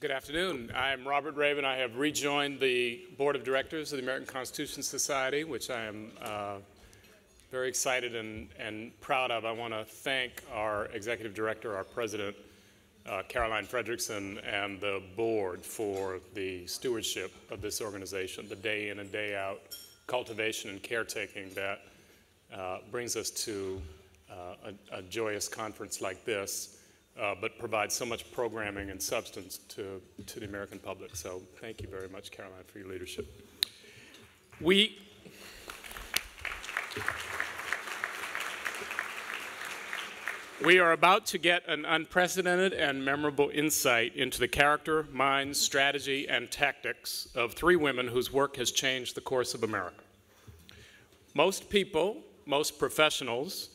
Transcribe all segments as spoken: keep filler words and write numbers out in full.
Good afternoon. I'm Robert Raven. I have rejoined the Board of Directors of the American Constitution Society, which I am uh, very excited and, and proud of. I want to thank our Executive Director, our President, uh, Caroline Fredrickson, and the Board for the stewardship of this organization, the day in and day out cultivation and caretaking that uh, brings us to uh, a, a joyous conference like this. Uh, but provides so much programming and substance to, to the American public. So thank you very much, Caroline, for your leadership. We, we are about to get an unprecedented and memorable insight into the character, mind, strategy, and tactics of three women whose work has changed the course of America. Most people, most professionals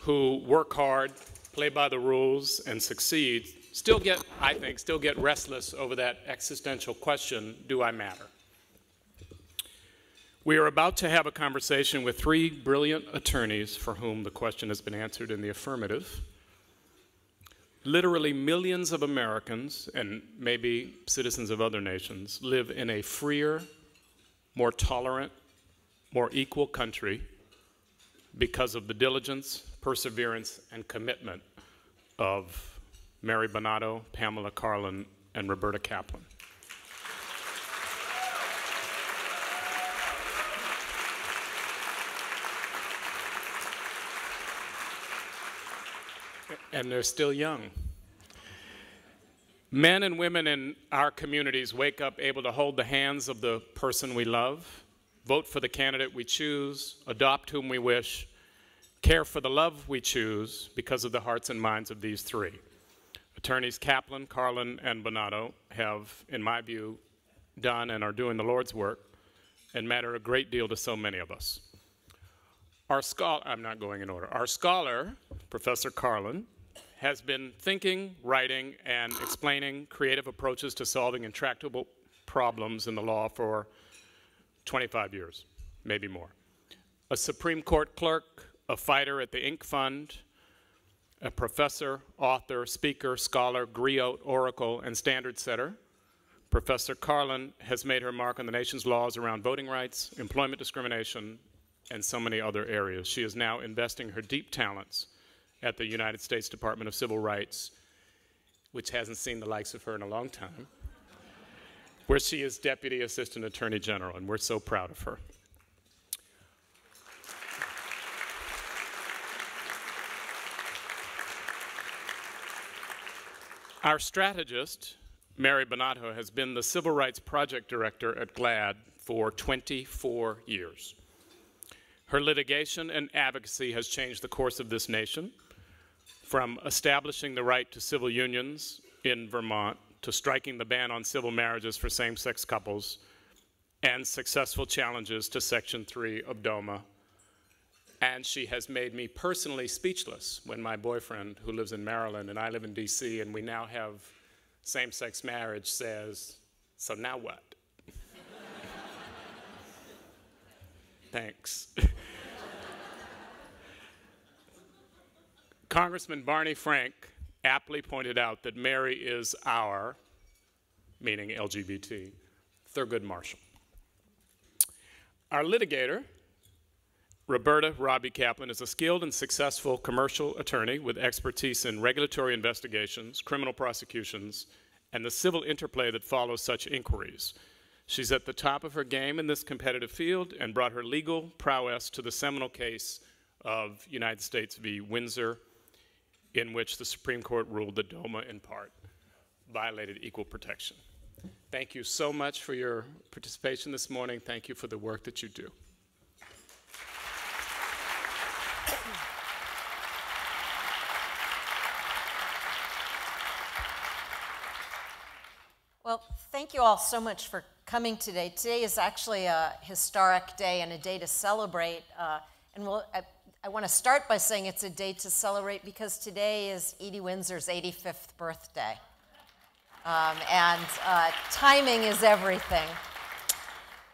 who work hard, play by the rules, and succeed, still get, I think, still get restless over that existential question, do I matter? We are about to have a conversation with three brilliant attorneys for whom the question has been answered in the affirmative. Literally millions of Americans, and maybe citizens of other nations, live in a freer, more tolerant, more equal country because of the diligence, perseverance, and commitment of Mary Bonauto, Pamela Karlan, and Roberta Kaplan. And they're still young. Men and women in our communities wake up able to hold the hands of the person we love, vote for the candidate we choose, adopt whom we wish, care for the love we choose because of the hearts and minds of these three. Attorneys Kaplan, Karlan, and Bonauto have, in my view, done and are doing the Lord's work and matter a great deal to so many of us. Our scholar, I'm not going in order, our scholar, Professor Karlan, has been thinking, writing, and explaining creative approaches to solving intractable problems in the law for twenty-five years, maybe more. A Supreme Court clerk, a fighter at the Inc. Fund, a professor, author, speaker, scholar, griot, oracle, and standard setter, Professor Karlan has made her mark on the nation's laws around voting rights, employment discrimination, and so many other areas. She is now investing her deep talents at the United States Department of Civil Rights, which hasn't seen the likes of her in a long time, where she is Deputy Assistant Attorney General, and we're so proud of her. Our strategist, Mary Bonauto, has been the Civil Rights Project Director at GLAD for twenty-four years. Her litigation and advocacy has changed the course of this nation, from establishing the right to civil unions in Vermont to striking the ban on civil marriages for same-sex couples, and successful challenges to Section three of DOMA. And she has made me personally speechless when my boyfriend, who lives in Maryland, and I live in D C, and we now have same-sex marriage, says, so now what? Thanks. Congressman Barney Frank aptly pointed out that Mary is our, meaning L G B T, Thurgood Marshall. Our litigator, Roberta Robbie Kaplan, is a skilled and successful commercial attorney with expertise in regulatory investigations, criminal prosecutions, and the civil interplay that follows such inquiries. She's at the top of her game in this competitive field and brought her legal prowess to the seminal case of United States v. Windsor, in which the Supreme Court ruled that DOMA, in part, violated equal protection. Thank you so much for your participation this morning. Thank you for the work that you do. Well, thank you all so much for coming today. Today is actually a historic day and a day to celebrate. Uh, and we'll. I, I want to start by saying it's a day to celebrate because today is Edie Windsor's eighty-fifth birthday. Um, and uh, timing is everything.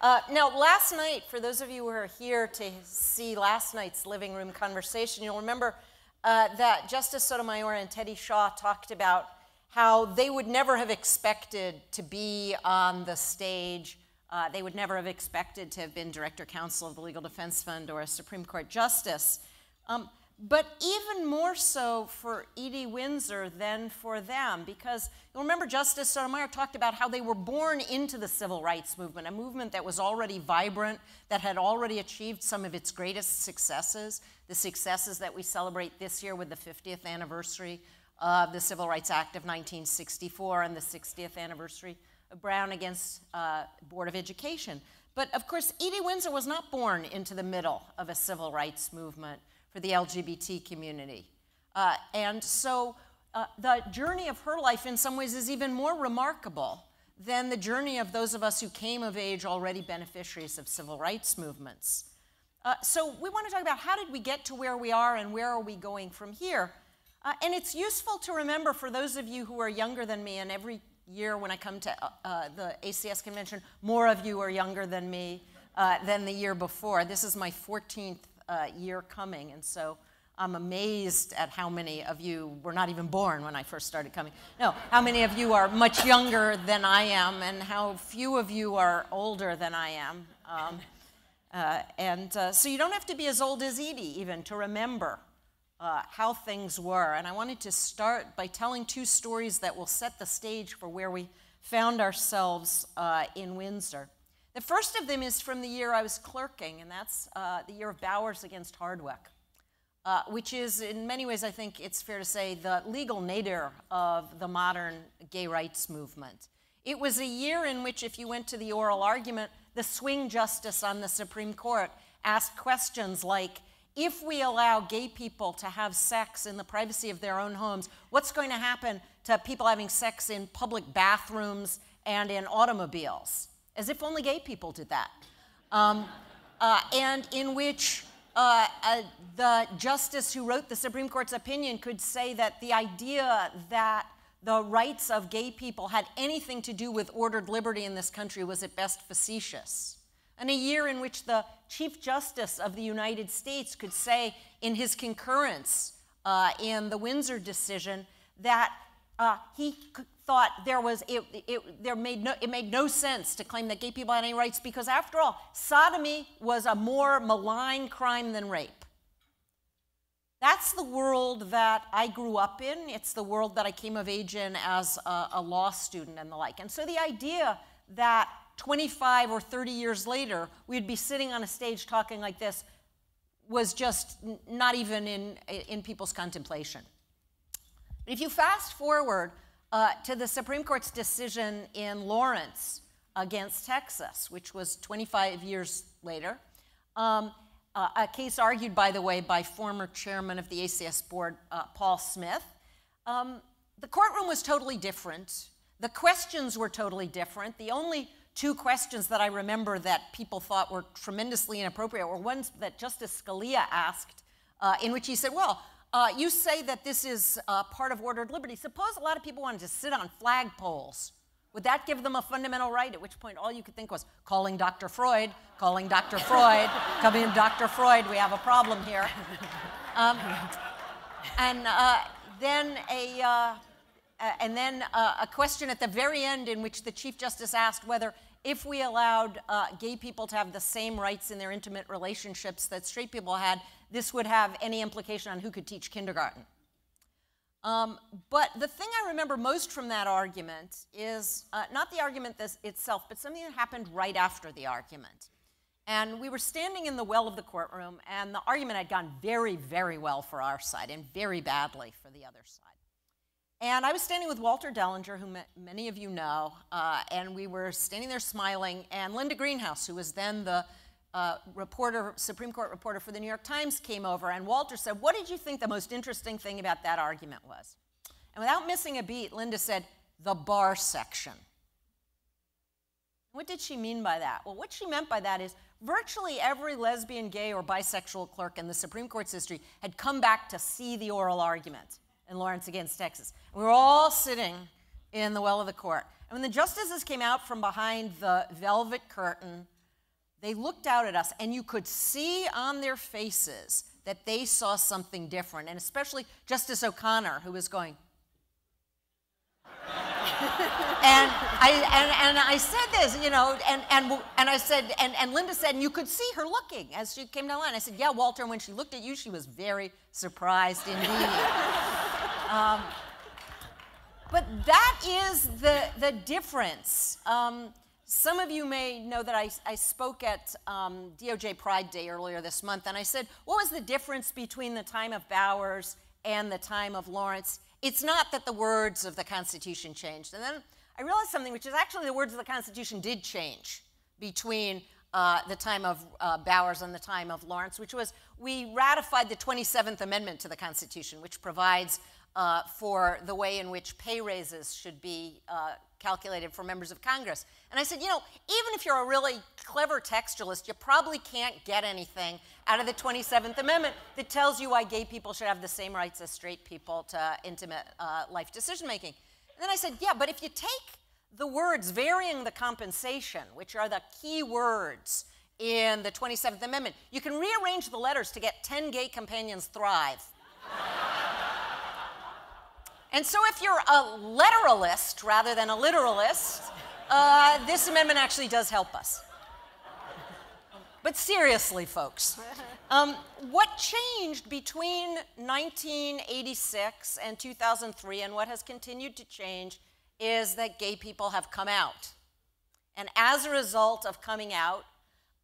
Uh, now, last night, for those of you who are here to see last night's living room conversation, you'll remember uh, that Justice Sotomayor and Teddy Shaw talked about how they would never have expected to be on the stage. Uh, they would never have expected to have been director counsel of the Legal Defense Fund or a Supreme Court justice. Um, but even more so for Edie Windsor than for them, because you'll remember Justice Sotomayor talked about how they were born into the civil rights movement, a movement that was already vibrant, that had already achieved some of its greatest successes, the successes that we celebrate this year with the fiftieth anniversary of the Civil Rights Act of nineteen sixty-four and the sixtieth anniversary of Brown against uh, Board of Education. But of course, Edie Windsor was not born into the middle of a civil rights movement for the L G B T community. Uh, and so uh, the journey of her life in some ways is even more remarkable than the journey of those of us who came of age already beneficiaries of civil rights movements. Uh, so we want to talk about how did we get to where we are and where are we going from here? Uh, and it's useful to remember for those of you who are younger than me, and every year when I come to uh, the A C S convention, more of you are younger than me uh, than the year before. This is my fourteenth Uh, year coming, and so I'm amazed at how many of you were not even born when I first started coming. No, how many of you are much younger than I am, and how few of you are older than I am. Um, uh, and uh, so you don't have to be as old as Edie even to remember uh, how things were. And I wanted to start by telling two stories that will set the stage for where we found ourselves uh, in Windsor. The first of them is from the year I was clerking, and that's uh, the year of Bowers against Hardwick, uh, which is, in many ways, I think it's fair to say, the legal nadir of the modern gay rights movement. It was a year in which, if you went to the oral argument, the swing justice on the Supreme Court asked questions like, if we allow gay people to have sex in the privacy of their own homes, what's going to happen to people having sex in public bathrooms and in automobiles? As if only gay people did that, um, uh, and in which uh, uh, the justice who wrote the Supreme Court's opinion could say that the idea that the rights of gay people had anything to do with ordered liberty in this country was at best facetious. And a year in which the Chief Justice of the United States could say in his concurrence uh, in the Windsor decision that uh, he could thought there was, it, it, there made no, it made no sense to claim that gay people had any rights because, after all, sodomy was a more malign crime than rape. That's the world that I grew up in. It's the world that I came of age in as a, a law student and the like. And so the idea that twenty-five or thirty years later we'd be sitting on a stage talking like this was just not even in, in people's contemplation. But if you fast forward Uh, to the Supreme Court's decision in Lawrence against Texas, which was twenty-five years later. Um, uh, a case argued, by the way, by former chairman of the A C S board, uh, Paul Smith. Um, the courtroom was totally different. The questions were totally different. The only two questions that I remember that people thought were tremendously inappropriate were ones that Justice Scalia asked, uh, in which he said, well, Uh, you say that this is uh, part of ordered liberty. Suppose a lot of people wanted to sit on flagpoles. Would that give them a fundamental right? At which point, all you could think was calling Doctor Freud, calling Doctor Freud, coming to Doctor Freud, we have a problem here. Um, and uh, then, a, uh, and then uh, a question at the very end in which the Chief Justice asked whether if we allowed uh, gay people to have the same rights in their intimate relationships that straight people had, this would have any implication on who could teach kindergarten. Um, but the thing I remember most from that argument is uh, not the argument this itself, but something that happened right after the argument. And we were standing in the well of the courtroom, and the argument had gone very, very well for our side and very badly for the other side. And I was standing with Walter Dellinger, who many of you know, uh, and we were standing there smiling, and Linda Greenhouse, who was then the Uh, reporter, Supreme Court reporter for the New York Times, came over, and Walter said, what did you think the most interesting thing about that argument was? And without missing a beat, Linda said, the bar section. What did she mean by that? Well, what she meant by that is virtually every lesbian, gay, or bisexual clerk in the Supreme Court's history had come back to see the oral argument in Lawrence against Texas. And we were all sitting in the well of the court. And when the justices came out from behind the velvet curtain, they looked out at us, and you could see on their faces that they saw something different, and especially Justice O'Connor, who was going, And I and, and I said this, you know, and and and I said, and, and Linda said, and you could see her looking as she came down the line. I said, yeah, Walter, when she looked at you, she was very surprised indeed. um, but that is the the difference. Um, Some of you may know that I, I spoke at um, D O J Pride Day earlier this month, and I said, what was the difference between the time of Bowers and the time of Lawrence? It's not that the words of the Constitution changed. And then I realized something, which is actually the words of the Constitution did change between uh, the time of uh, Bowers and the time of Lawrence, which was we ratified the twenty-seventh Amendment to the Constitution, which provides uh, for the way in which pay raises should be uh, calculated for members of Congress. And I said, you know, even if you're a really clever textualist, you probably can't get anything out of the twenty-seventh Amendment that tells you why gay people should have the same rights as straight people to intimate uh, life decision-making. And then I said, yeah, but if you take the words varying the compensation, which are the key words in the twenty-seventh Amendment, you can rearrange the letters to get ten gay companions thrive. And so if you're a literalist rather than a literalist, uh, this amendment actually does help us. But seriously, folks, um, what changed between nineteen eighty-six and two thousand three, and what has continued to change, is that gay people have come out. And as a result of coming out,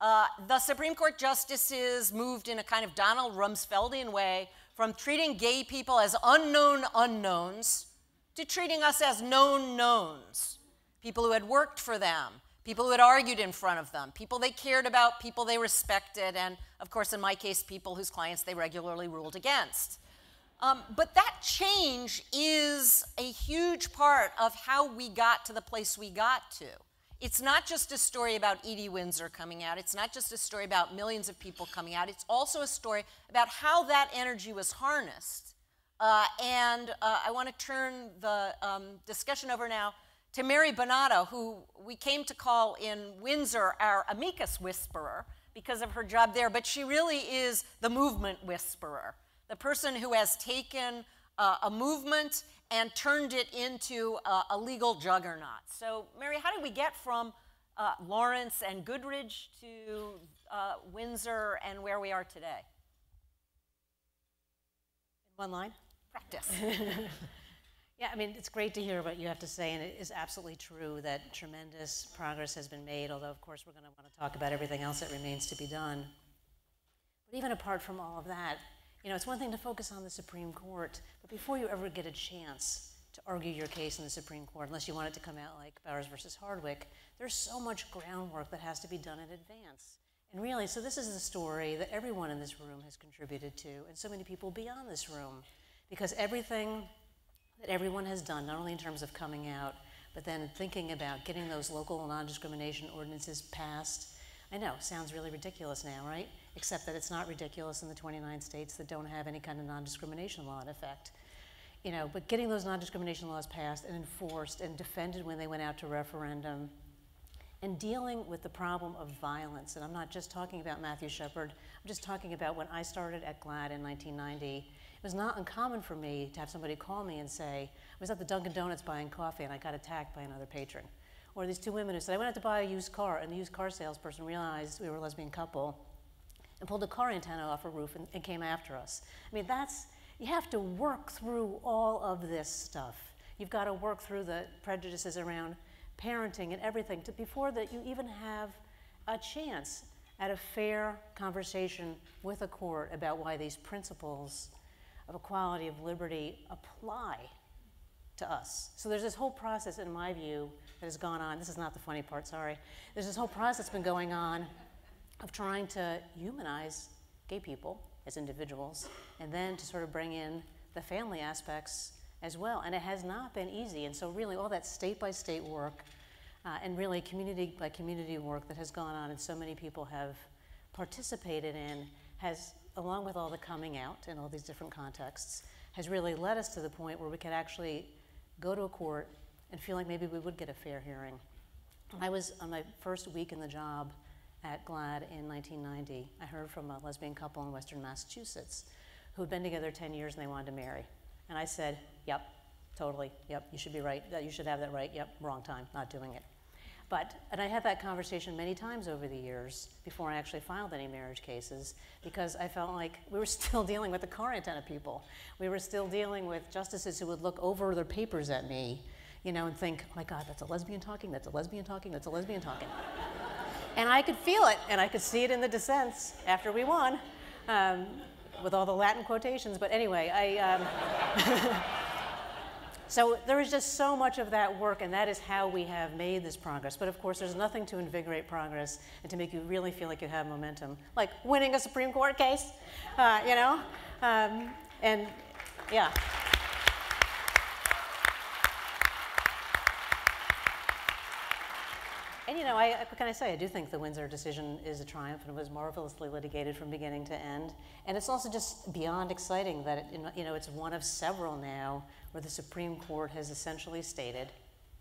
uh, the Supreme Court justices moved in a kind of Donald Rumsfeldian way from treating gay people as unknown unknowns to treating us as known knowns, people who had worked for them, people who had argued in front of them, people they cared about, people they respected, and of course, in my case, people whose clients they regularly ruled against. Um, but that change is a huge part of how we got to the place we got to. It's not just a story about Edie Windsor coming out. It's not just a story about millions of people coming out. It's also a story about how that energy was harnessed. Uh, and uh, I want to turn the um, discussion over now to Mary Bonauto, who we came to call in Windsor our amicus whisperer because of her job there, but she really is the movement whisperer, the person who has taken uh, a movement and turned it into uh, a legal juggernaut. So, Mary, how did we get from uh, Lawrence and Goodridge to uh, Windsor and where we are today? One line? Practice. Yeah, I mean, it's great to hear what you have to say, and it is absolutely true that tremendous progress has been made, although, of course, we're going to want to talk about everything else that remains to be done. But even apart from all of that, you know, it's one thing to focus on the Supreme Court, but before you ever get a chance to argue your case in the Supreme Court, unless you want it to come out like Bowers versus Hardwick, there's so much groundwork that has to be done in advance. And really, so this is the story that everyone in this room has contributed to, and so many people beyond this room, because everything that everyone has done, not only in terms of coming out, but then thinking about getting those local non-discrimination ordinances passed. I know, sounds really ridiculous now, right? Except that it's not ridiculous in the twenty-nine states that don't have any kind of non-discrimination law in effect. You know, but getting those non-discrimination laws passed and enforced and defended when they went out to referendum, and dealing with the problem of violence, and I'm not just talking about Matthew Shepard, I'm just talking about when I started at GLAD in nineteen ninety, it was not uncommon for me to have somebody call me and say, I was at the Dunkin' Donuts buying coffee and I got attacked by another patron. Or these two women who said, I went out to buy a used car, and the used car salesperson realized we were a lesbian couple and pulled a car antenna off a roof and, and came after us. I mean, that's, you have to work through all of this stuff. You've got to work through the prejudices around parenting and everything to, before that you even have a chance at a fair conversation with a court about why these principles of equality, of liberty apply to us. So there's this whole process, in my view, that has gone on. This is not the funny part, sorry. There's this whole process been going on of trying to humanize gay people as individuals, and then to sort of bring in the family aspects as well. And it has not been easy. And so really all that state-by-state work uh, and really community-by-community work that has gone on and so many people have participated in has, along with all the coming out in all these different contexts, has really led us to the point where we could actually go to a court and feel like maybe we would get a fair hearing. I was on my first week in the job at GLAD in nineteen ninety, I heard from a lesbian couple in Western Massachusetts who had been together ten years and they wanted to marry. And I said, yep, Totally, yep, you should be right. You should have that right, yep, wrong time, not doing it. But, and I had that conversation many times over the years before I actually filed any marriage cases, because I felt like we were still dealing with the car antenna people. We were still dealing with justices who would look over their papers at me, you know, and think, oh my God, that's a lesbian talking, that's a lesbian talking, that's a lesbian talking. And I could feel it, and I could see it in the dissents after we won, um, with all the Latin quotations. But anyway, I... Um, So there is just so much of that work, and that is how we have made this progress. But of course, there's nothing to invigorate progress and to make you really feel like you have momentum, like winning a Supreme Court case, uh, you know? Um, and yeah. And you know, I, what can I say? I do think the Windsor decision is a triumph, and it was marvelously litigated from beginning to end. And it's also just beyond exciting that it, you know, it's one of several now where the Supreme Court has essentially stated,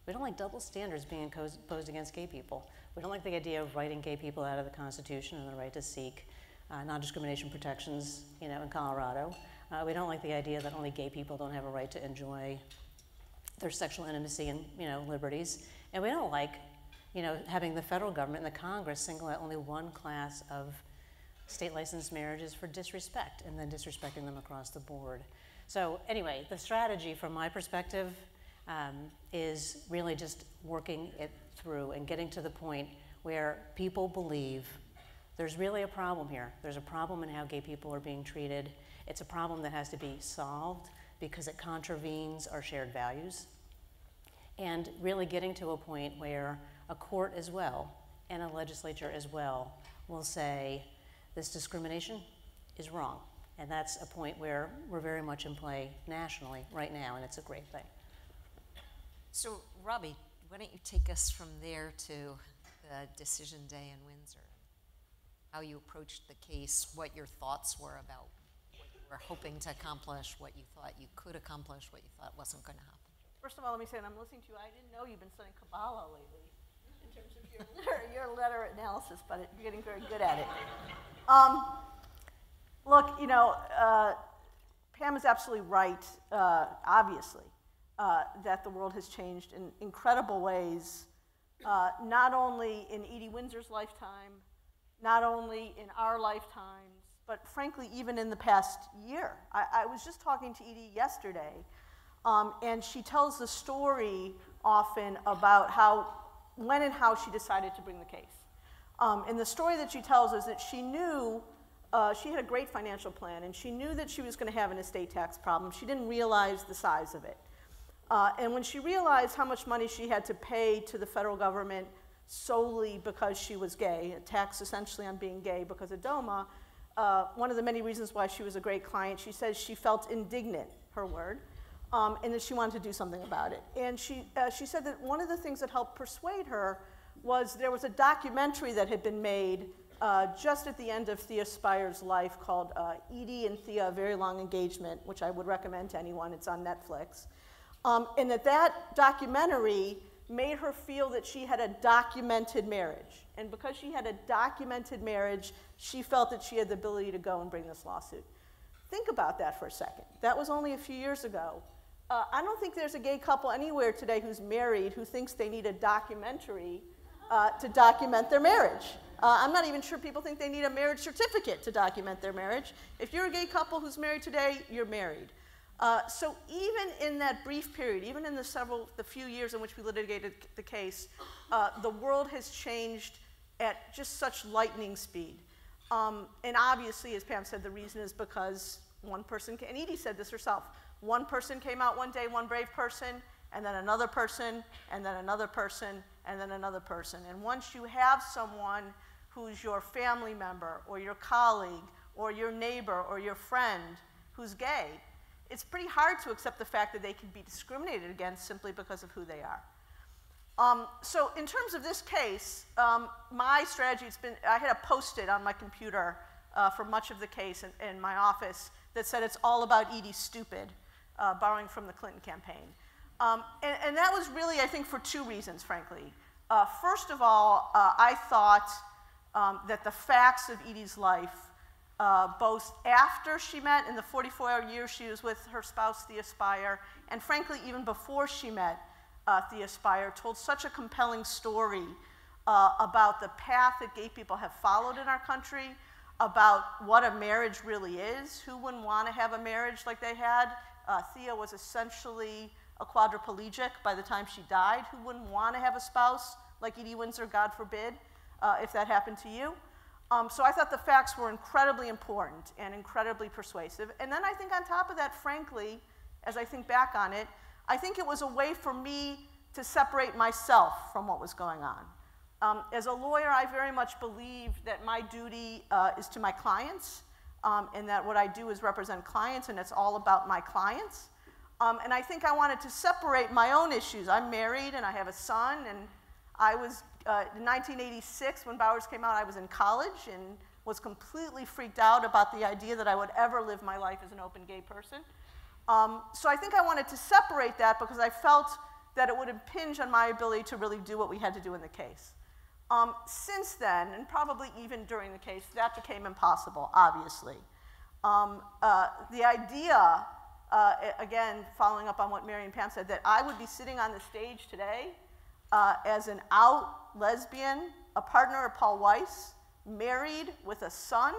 we don't like double standards being imposed against gay people. We don't like the idea of writing gay people out of the Constitution and the right to seek uh, non-discrimination protections, you know, in Colorado. Uh, we don't like the idea that only gay people don't have a right to enjoy their sexual intimacy and, you know, liberties. And we don't like, you know, having the federal government and the Congress single out only one class of state-licensed marriages for disrespect and then disrespecting them across the board. So anyway, the strategy from my perspective um, is really just working it through and getting to the point where people believe there's really a problem here. There's a problem in how gay people are being treated. It's a problem that has to be solved because it contravenes our shared values. And really getting to a point where a court as well, and a legislature as well, will say, this discrimination is wrong. And that's a point where we're very much in play nationally right now, and it's a great thing. So, Robbie, why don't you take us from there to the decision day in Windsor? How you approached the case, what your thoughts were about what you were hoping to accomplish, what you thought you could accomplish, what you thought wasn't going to happen. First of all, let me say, and I'm listening to you, I didn't know you've been studying Kabbalah lately. In terms of your, letter, your letter analysis, but it, you're getting very good at it. Um, look, you know, uh, Pam is absolutely right, uh, obviously, uh, that the world has changed in incredible ways, uh, not only in Edie Windsor's lifetime, not only in our lifetimes, but frankly, even in the past year. I, I was just talking to Edie yesterday, um, and she tells the story often about how when and how she decided to bring the case. Um, and the story that she tells is that she knew, uh, she had a great financial plan, and she knew that she was going to have an estate tax problem. She didn't realize the size of it. Uh, and when she realized how much money she had to pay to the federal government solely because she was gay, a tax essentially on being gay because of DOMA, uh, one of the many reasons why she was a great client, she says she felt indignant, her word, Um, and that she wanted to do something about it. And she, uh, she said that one of the things that helped persuade her was there was a documentary that had been made uh, just at the end of Thea Speyer's life called uh, Edie and Thea, A Very Long Engagement, which I would recommend to anyone. It's on Netflix. Um, and that that documentary made her feel that she had a documented marriage. And because she had a documented marriage, she felt that she had the ability to go and bring this lawsuit. Think about that for a second. That was only a few years ago. Uh, I don't think there's a gay couple anywhere today who's married who thinks they need a documentary uh, to document their marriage. Uh, I'm not even sure people think they need a marriage certificate to document their marriage. If you're a gay couple who's married today, you're married. Uh, so even in that brief period, even in the several, the few years in which we litigated the case, uh, the world has changed at just such lightning speed. Um, and obviously, as Pam said, the reason is because one person, and Edie said this herself, one person came out one day, one brave person, and then another person, and then another person, and then another person. And once you have someone who's your family member, or your colleague, or your neighbor, or your friend who's gay, it's pretty hard to accept the fact that they can be discriminated against simply because of who they are. Um, so in terms of this case, um, my strategy has been, I had a post-it on my computer uh, for much of the case in, in my office that said it's all about Edie stupid, uh, borrowing from the Clinton campaign. Um, and, and that was really, I think, for two reasons, frankly. Uh, first of all, uh, I thought um, that the facts of Edie's life uh, both after she met, in the forty-four years she was with her spouse, Thea Speyer, and frankly, even before she met uh, Thea Speyer, told such a compelling story uh, about the path that gay people have followed in our country, about what a marriage really is. Who wouldn't want to have a marriage like they had? Uh, Thea was essentially a quadriplegic by the time she died. Who wouldn't want to have a spouse like Edie Windsor, God forbid, uh, if that happened to you? Um, so I thought the facts were incredibly important and incredibly persuasive. And then I think on top of that, frankly, as I think back on it, I think it was a way for me to separate myself from what was going on. Um, as a lawyer, I very much believe that my duty uh, is to my clients, um, and that what I do is represent clients, and it's all about my clients. Um, and I think I wanted to separate my own issues. I'm married, and I have a son, and I was, uh, in nineteen eighty-six, when Bowers came out, I was in college and was completely freaked out about the idea that I would ever live my life as an open gay person. Um, so I think I wanted to separate that because I felt that it would impinge on my ability to really do what we had to do in the case. Um, since then, and probably even during the case, that became impossible, obviously. Um, uh, the idea, uh, again, following up on what Mary and Pam said, that I would be sitting on the stage today uh, as an out lesbian, a partner of Paul Weiss, married with a son.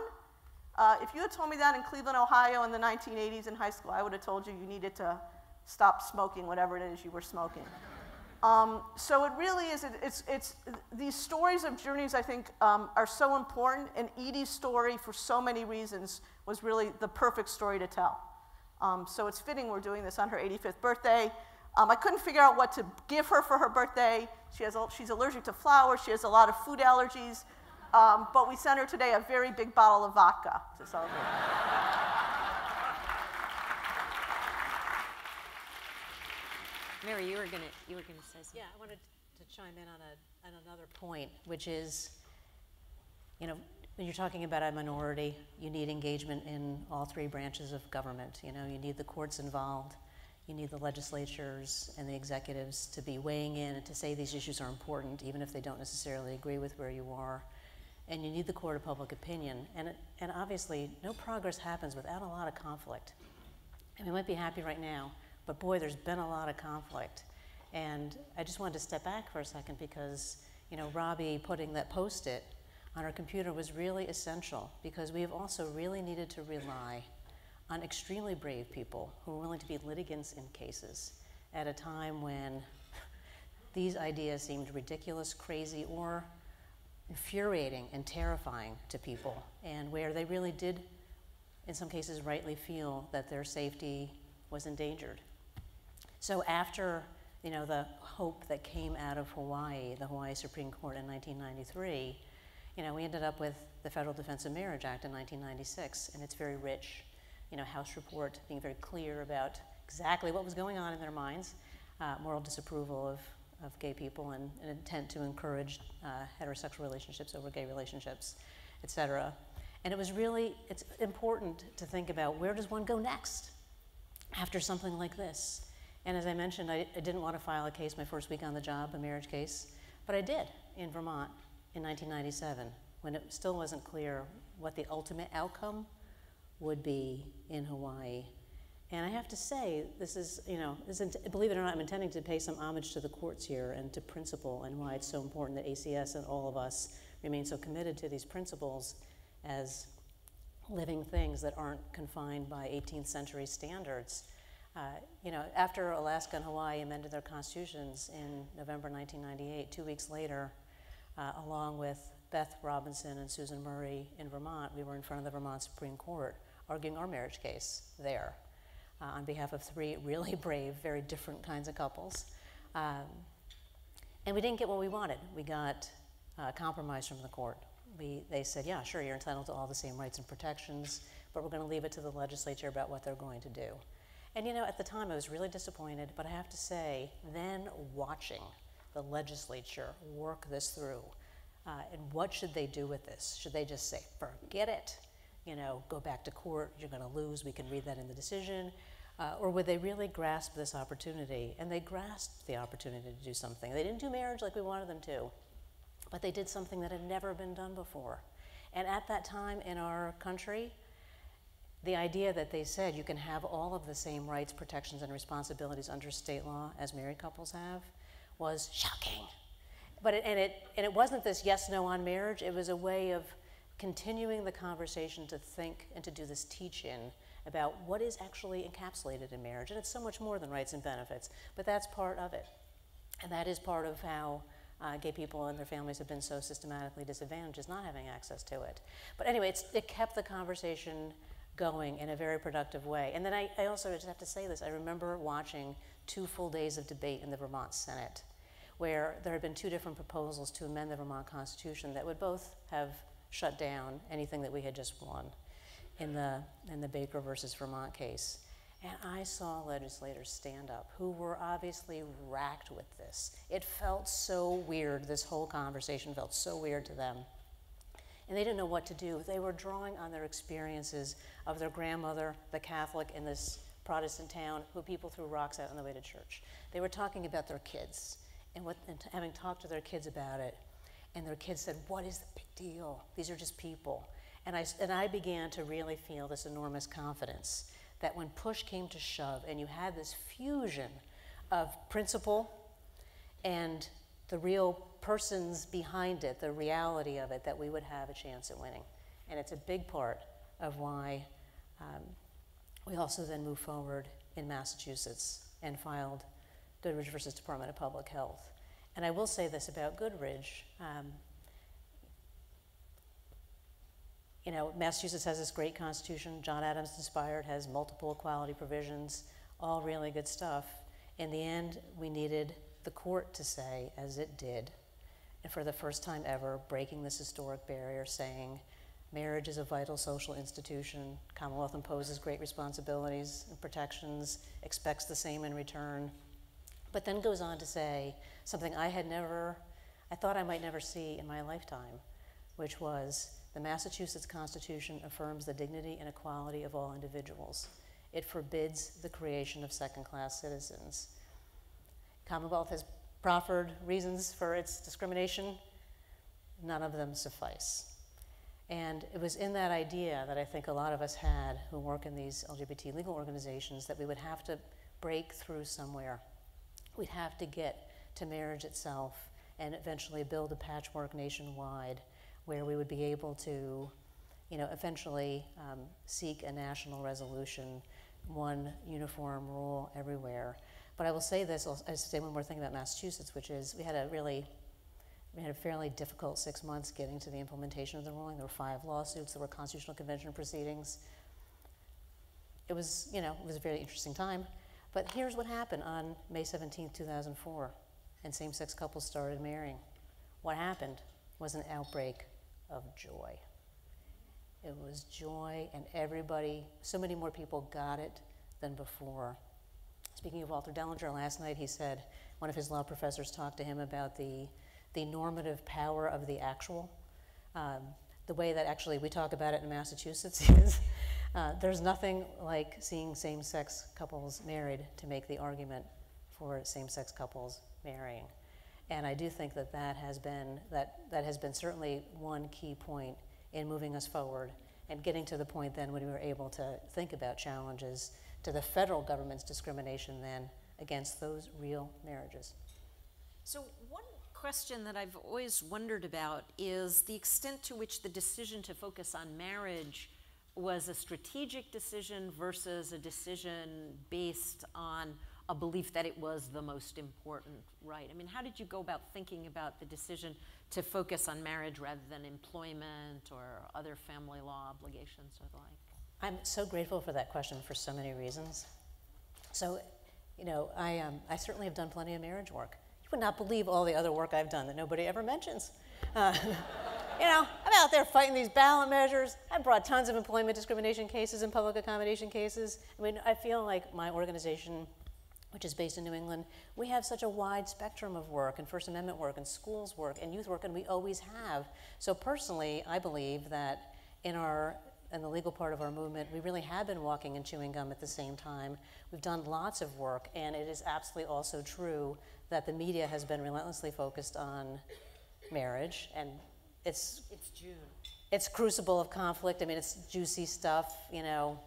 Uh, if you had told me that in Cleveland, Ohio in the nineteen eighties in high school, I would have told you you needed to stop smoking whatever it is you were smoking. Um, so it really is, it's, it's, these stories of journeys, I think, um, are so important, and Edie's story, for so many reasons, was really the perfect story to tell. Um, so it's fitting we're doing this on her eighty-fifth birthday. Um, I couldn't figure out what to give her for her birthday. She has, she's allergic to flowers, she has a lot of food allergies, um, but we sent her today a very big bottle of vodka to celebrate. Mary, you were gonna you were gonna say something. Yeah, I wanted to chime in on a on another point, which is, you know, when you're talking about a minority, you need engagement in all three branches of government. You know, you need the courts involved, you need the legislatures and the executives to be weighing in and to say these issues are important, even if they don't necessarily agree with where you are, and you need the court of public opinion. And it, and obviously, no progress happens without a lot of conflict. And we might be happy right now, but boy, there's been a lot of conflict. And I just wanted to step back for a second because, you know, Robbie putting that post-it on her computer was really essential, because we have also really needed to rely on extremely brave people who are willing to be litigants in cases at a time when these ideas seemed ridiculous, crazy, or infuriating and terrifying to people, and where they really did, in some cases, rightly feel that their safety was endangered. So after, you know, the hope that came out of Hawaii, the Hawaii Supreme Court in nineteen ninety-three, you know, we ended up with the Federal Defense of Marriage Act in nineteen ninety-six, and it's very rich, you know, House report being very clear about exactly what was going on in their minds, uh, moral disapproval of, of gay people and an intent to encourage uh, heterosexual relationships over gay relationships, et cetera. And it was really, it's important to think about where does one go next after something like this. And as I mentioned, I, I didn't want to file a case my first week on the job, a marriage case, but I did in Vermont in nineteen ninety-seven, when it still wasn't clear what the ultimate outcome would be in Hawaii. And I have to say, this is, you know, this is, believe it or not, I'm intending to pay some homage to the courts here and to principle, and why it's so important that A C S and all of us remain so committed to these principles as living things that aren't confined by eighteenth century standards. Uh, you know, after Alaska and Hawaii amended their constitutions in November nineteen ninety-eight, two weeks later, uh, along with Beth Robinson and Susan Murray in Vermont, we were in front of the Vermont Supreme Court arguing our marriage case there uh, on behalf of three really brave, very different kinds of couples. Um, and we didn't get what we wanted. We got uh, compromise from the court. We, they said, yeah, sure, you're entitled to all the same rights and protections, but we're going to leave it to the legislature about what they're going to do. And, you know, at the time I was really disappointed, but I have to say, then watching the legislature work this through, uh, and what should they do with this? Should they just say, forget it, you know, go back to court, you're going to lose, we can read that in the decision, uh, or would they really grasp this opportunity? And they grasped the opportunity to do something. They didn't do marriage like we wanted them to, but they did something that had never been done before. And at that time in our country, the idea that they said you can have all of the same rights, protections, and responsibilities under state law as married couples have was shocking. But it, and, it, and it wasn't this yes, no on marriage. It was a way of continuing the conversation to think and to do this teach-in about what is actually encapsulated in marriage. And it's so much more than rights and benefits, but that's part of it. And that is part of how uh, gay people and their families have been so systematically disadvantaged, is not having access to it. But anyway, it's, it kept the conversation going in a very productive way. And then I, I also just have to say this, I remember watching two full days of debate in the Vermont Senate, where there had been two different proposals to amend the Vermont Constitution that would both have shut down anything that we had just won in the, in the Baker versus Vermont case. And I saw legislators stand up who were obviously racked with this. It felt so weird, this whole conversation felt so weird to them. And they didn't know what to do. They were drawing on their experiences of their grandmother, the Catholic in this Protestant town, who people threw rocks at on the way to church. They were talking about their kids and, what, and having talked to their kids about it. And their kids said, what is the big deal? These are just people. And I, and I began to really feel this enormous confidence that when push came to shove and you had this fusion of principle and the real persons behind it, the reality of it, that we would have a chance at winning. And it's a big part of why um, we also then moved forward in Massachusetts and filed Goodridge versus Department of Public Health. And I will say this about Goodridge. Um, you know, Massachusetts has this great constitution. John Adams inspired, has multiple equality provisions, all really good stuff. In the end, we needed the court to say, as it did, and for the first time ever, breaking this historic barrier, saying marriage is a vital social institution, Commonwealth imposes great responsibilities and protections, expects the same in return, but then goes on to say something I had never, I thought I might never see in my lifetime, which was the Massachusetts Constitution affirms the dignity and equality of all individuals. It forbids the creation of second-class citizens. Commonwealth has proffered reasons for its discrimination. None of them suffice. And it was in that idea that I think a lot of us had who work in these L G B T legal organizations that we would have to break through somewhere. We'd have to get to marriage itself and eventually build a patchwork nationwide where we would be able to, you know, eventually um, seek a national resolution, one uniform rule everywhere. But I will say this, I'll, I'll say one more thing about Massachusetts, which is we had a really, we had a fairly difficult six months getting to the implementation of the ruling. There were five lawsuits, there were constitutional convention proceedings. It was, you know, it was a very interesting time. But here's what happened on May seventeenth, two thousand four, and same-sex couples started marrying. What happened was an outbreak of joy. It was joy, and everybody, so many more people got it than before. Speaking of Walter Dellinger, last night he said one of his law professors talked to him about the, the normative power of the actual. Um, the way that actually we talk about it in Massachusetts is uh, there's nothing like seeing same-sex couples married to make the argument for same-sex couples marrying. And I do think that that has been, that, that has been certainly one key point in moving us forward and getting to the point then when we were able to think about challenges to the federal government's discrimination then against those real marriages. So one question that I've always wondered about is the extent to which the decision to focus on marriage was a strategic decision versus a decision based on a belief that it was the most important right. I mean, how did you go about thinking about the decision to focus on marriage rather than employment or other family law obligations or the like? I'm so grateful for that question for so many reasons. So, you know, I, um, I certainly have done plenty of marriage work. You would not believe all the other work I've done that nobody ever mentions. Uh, you know, I'm out there fighting these ballot measures. I brought tons of employment discrimination cases and public accommodation cases. I mean, I feel like my organization, which is based in New England, we have such a wide spectrum of work and First Amendment work and schools work and youth work, and we always have. So personally, I believe that in our and the legal part of our movement, we really have been walking and chewing gum at the same time. We've done lots of work, and it is absolutely also true that the media has been relentlessly focused on marriage, and it's- It's June. it's crucible of conflict. I mean, it's juicy stuff, you know,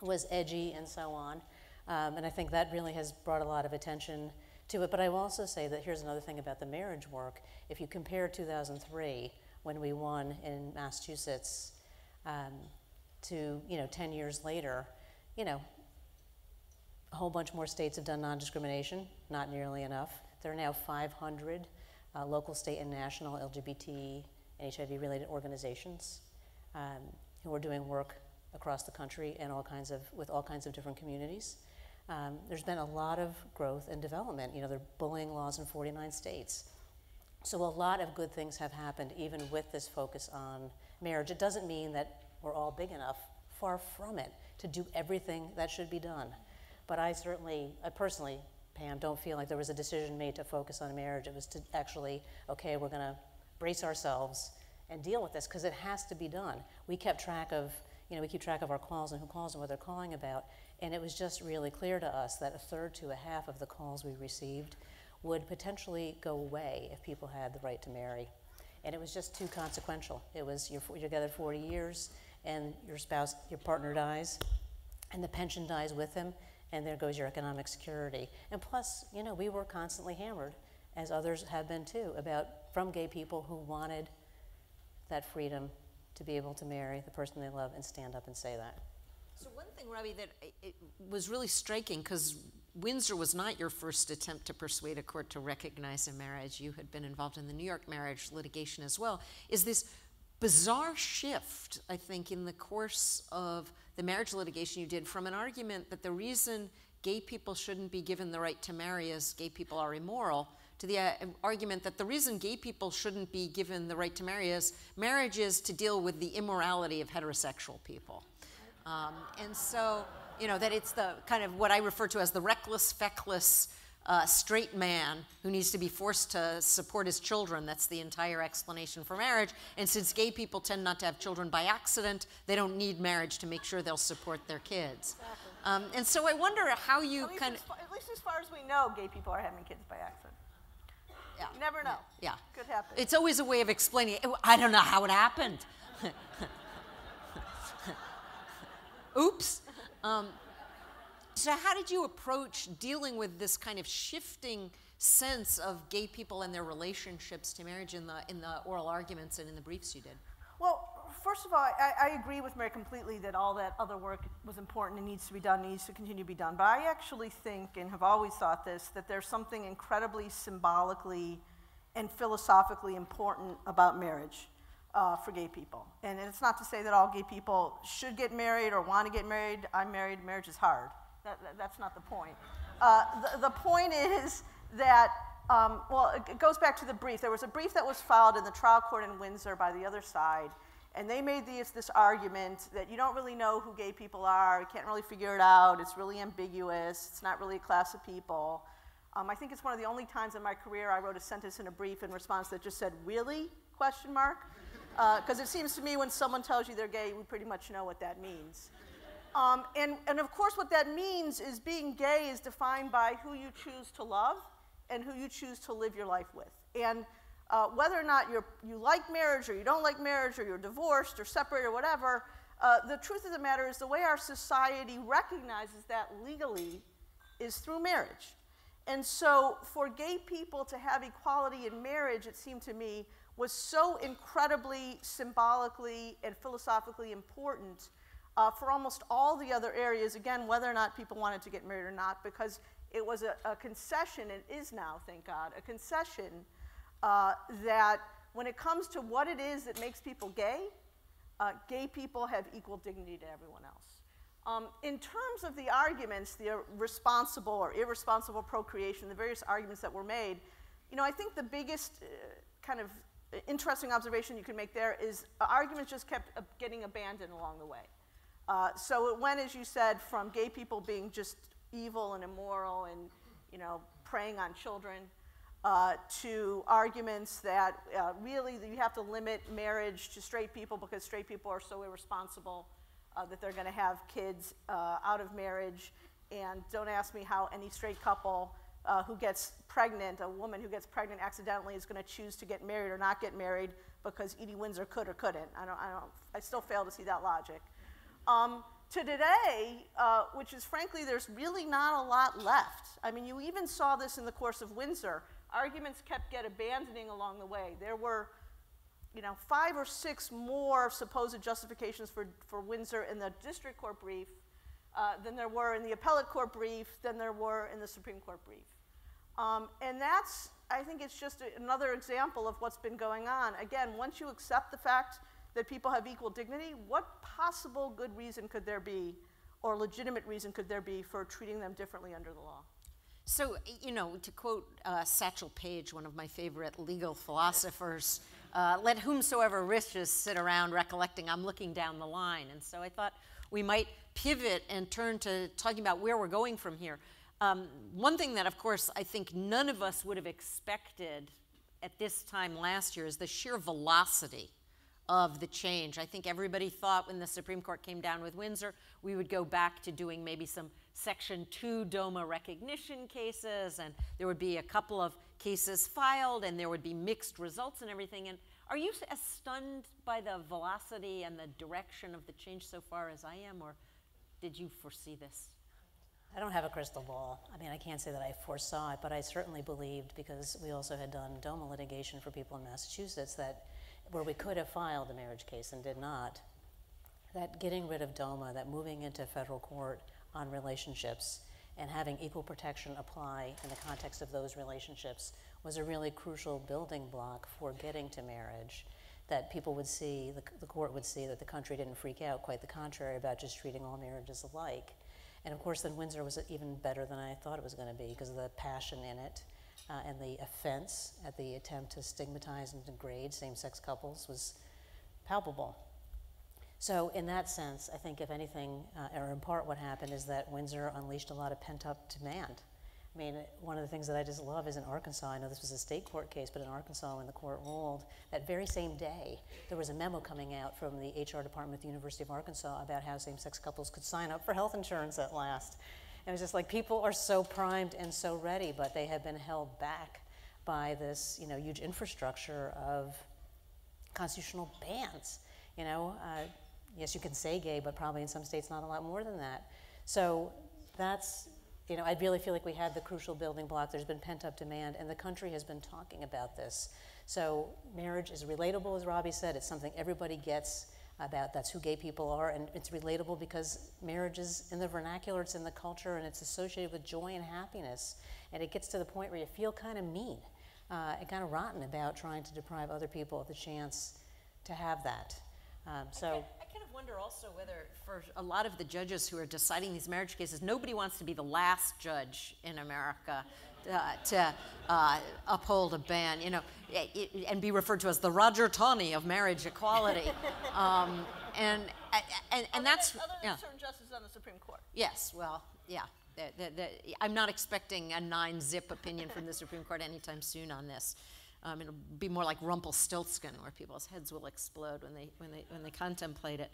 was edgy and so on. Um, and I think that really has brought a lot of attention to it. But I will also say that here's another thing about the marriage work. If you compare two thousand three, when we won in Massachusetts, um, to, you know, ten years later, you know, a whole bunch more states have done non-discrimination, not nearly enough. There are now five hundred uh, local, state, and national L G B T and H I V-related organizations um, who are doing work across the country and all kinds of, with all kinds of different communities. Um, there's been a lot of growth and development. You know, there are bullying laws in forty-nine states. So a lot of good things have happened, even with this focus on marriage. It doesn't mean that we're all big enough, far from it, to do everything that should be done. But I certainly, I personally, Pam, don't feel like there was a decision made to focus on marriage. It was to actually, okay, we're gonna brace ourselves and deal with this, because it has to be done. We kept track of, you know, we keep track of our calls and who calls and what they're calling about. And it was just really clear to us that a third to a half of the calls we received would potentially go away if people had the right to marry. And it was just too consequential. It was, you're, you're together forty years, and your spouse, your partner dies, and the pension dies with him, and there goes your economic security. And plus, you know, we were constantly hammered, as others have been too, about from gay people who wanted that freedom to be able to marry the person they love and stand up and say that. So one thing, Robbie, that it was really striking, because Windsor was not your first attempt to persuade a court to recognize a marriage. You had been involved in the New York marriage litigation as well, is this bizarre shift, I think, in the course of the marriage litigation you did from an argument that the reason gay people shouldn't be given the right to marry is gay people are immoral, to the uh, argument that the reason gay people shouldn't be given the right to marry is marriage is to deal with the immorality of heterosexual people. Um, and so, you know, that it's the kind of what I refer to as the reckless, feckless uh, straight man who needs to be forced to support his children. That's the entire explanation for marriage. And since gay people tend not to have children by accident, they don't need marriage to make sure they'll support their kids. Exactly. Um, and so I wonder how you kind of... At least as far as we know, gay people are having kids by accident. Yeah. You never know. Yeah. Could happen. It's always a way of explaining it. I don't know how it happened. Oops. Um, so how did you approach dealing with this kind of shifting sense of gay people and their relationships to marriage in the, in the oral arguments and in the briefs you did? Well, first of all, I, I agree with Mary completely that all that other work was important and needs to be done, needs to continue to be done. But I actually think, and have always thought this, that there's something incredibly symbolically and philosophically important about marriage. Uh, for gay people. And it's not to say that all gay people should get married or want to get married. I'm married, marriage is hard. That, that, that's not the point. Uh, the, the point is that, um, well, it, it goes back to the brief. There was a brief that was filed in the trial court in Windsor by the other side, and they made these, this argument that you don't really know who gay people are, you can't really figure it out, it's really ambiguous, it's not really a class of people. Um, I think it's one of the only times in my career I wrote a sentence in a brief in response that just said, really, question mark? Because uh, it seems to me when someone tells you they're gay, we pretty much know what that means. Um, and, and of course what that means is being gay is defined by who you choose to love and who you choose to live your life with. And uh, whether or not you're, you like marriage or you don't like marriage or you're divorced or separate or whatever, uh, the truth of the matter is the way our society recognizes that legally is through marriage. And so for gay people to have equality in marriage, it seemed to me, was so incredibly symbolically and philosophically important uh, for almost all the other areas, again, whether or not people wanted to get married or not, because it was a, a concession, and is now, thank God, a concession uh, that when it comes to what it is that makes people gay, uh, gay people have equal dignity to everyone else. Um, in terms of the arguments, the responsible or irresponsible procreation, the various arguments that were made, you know, I think the biggest uh, kind of interesting observation you can make there is uh, arguments just kept uh, getting abandoned along the way. Uh, so it went, as you said, from gay people being just evil and immoral and, you know, preying on children uh, to arguments that uh, really that you have to limit marriage to straight people because straight people are so irresponsible uh, that they're going to have kids uh, out of marriage, and don't ask me how any straight couple uh, who gets pregnant, a woman who gets pregnant accidentally is going to choose to get married or not get married because Edie Windsor could or couldn't. I don't, I don't, I still fail to see that logic. Um, to today, uh, which is frankly, there's really not a lot left. I mean, you even saw this in the course of Windsor. Arguments kept get abandoning along the way. There were, you know, five or six more supposed justifications for, for Windsor in the district court brief uh, than there were in the appellate court brief, than there were in the Supreme Court brief. Um, and that's, I think it's just a, another example of what's been going on. Again, once you accept the fact that people have equal dignity, what possible good reason could there be, or legitimate reason could there be, for treating them differently under the law? So, you know, to quote uh, Satchel Paige, one of my favorite legal philosophers, uh, let whomsoever wishes sit around recollecting, I'm looking down the line. And so I thought we might pivot and turn to talking about where we're going from here. Um, one thing that, of course, I think none of us would have expected at this time last year is the sheer velocity of the change. I think everybody thought when the Supreme Court came down with Windsor, we would go back to doing maybe some Section two DOMA recognition cases, and there would be a couple of cases filed, and there would be mixed results and everything. And are you as stunned by the velocity and the direction of the change so far as I am, or did you foresee this? I don't have a crystal ball. I mean, I can't say that I foresaw it, but I certainly believed, because we also had done DOMA litigation for people in Massachusetts, that where we could have filed a marriage case and did not, that getting rid of DOMA, that moving into federal court on relationships and having equal protection apply in the context of those relationships was a really crucial building block for getting to marriage, that people would see, the, the court would see that the country didn't freak out, quite the contrary, about just treating all marriages alike. And of course, then Windsor was even better than I thought it was going to be because of the passion in it. Uh, and the offense at the attempt to stigmatize and degrade same-sex couples was palpable. So in that sense, I think if anything, uh, or in part what happened is that Windsor unleashed a lot of pent-up demand. I mean, one of the things that I just love is in Arkansas, I know this was a state court case, but in Arkansas when the court ruled, that very same day, there was a memo coming out from the H R department at the University of Arkansas about how same-sex couples could sign up for health insurance at last. And it was just like, people are so primed and so ready, but they have been held back by this, you know, huge infrastructure of constitutional bans. You know, uh, yes, you can say gay, but probably in some states not a lot more than that. So that's, you know, I really feel like we had the crucial building block. There's been pent-up demand, and the country has been talking about this. So marriage is relatable, as Robbie said. It's something everybody gets about, that's who gay people are, and it's relatable because marriage is in the vernacular, it's in the culture, and it's associated with joy and happiness. And it gets to the point where you feel kind of mean uh, and kind of rotten about trying to deprive other people of the chance to have that. Um, so I kind, I kind of wonder also whether for a lot of the judges who are deciding these marriage cases, nobody wants to be the last judge in America uh, to uh, uphold a ban, you know, it, it, and be referred to as the Roger Taney of marriage equality. um, and and, and that's... Other than yeah. certain justices on the Supreme Court. Yes, well, yeah. The, the, the, I'm not expecting a nine-zip opinion from the Supreme Court anytime soon on this. Um, it'll be more like Rumpelstiltskin, where people's heads will explode when they when they when they contemplate it.